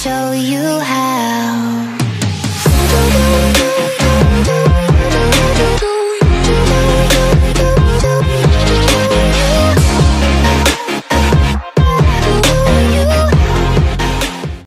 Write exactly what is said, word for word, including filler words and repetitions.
Show you how.